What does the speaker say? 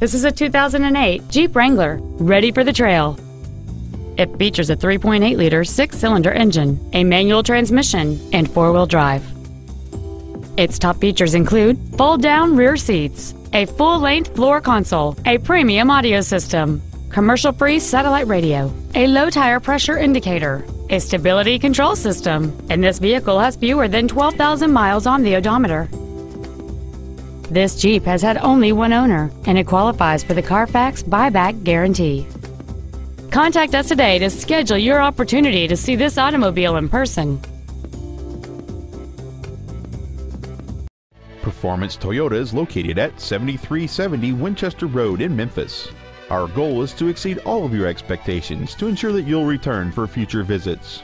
This is a 2008 Jeep Wrangler, ready for the trail. It features a 3.8-liter six-cylinder engine, a manual transmission, and four-wheel drive. Its top features include fold-down rear seats, a full-length floor console, a premium audio system, commercial-free satellite radio, a low-tire pressure indicator, a stability control system, and this vehicle has fewer than 12,000 miles on the odometer. This Jeep has had only one owner, and it qualifies for the Carfax buyback guarantee. Contact us today to schedule your opportunity to see this automobile in person. Performance Toyota is located at 7370 Winchester Road in Memphis. Our goal is to exceed all of your expectations to ensure that you'll return for future visits.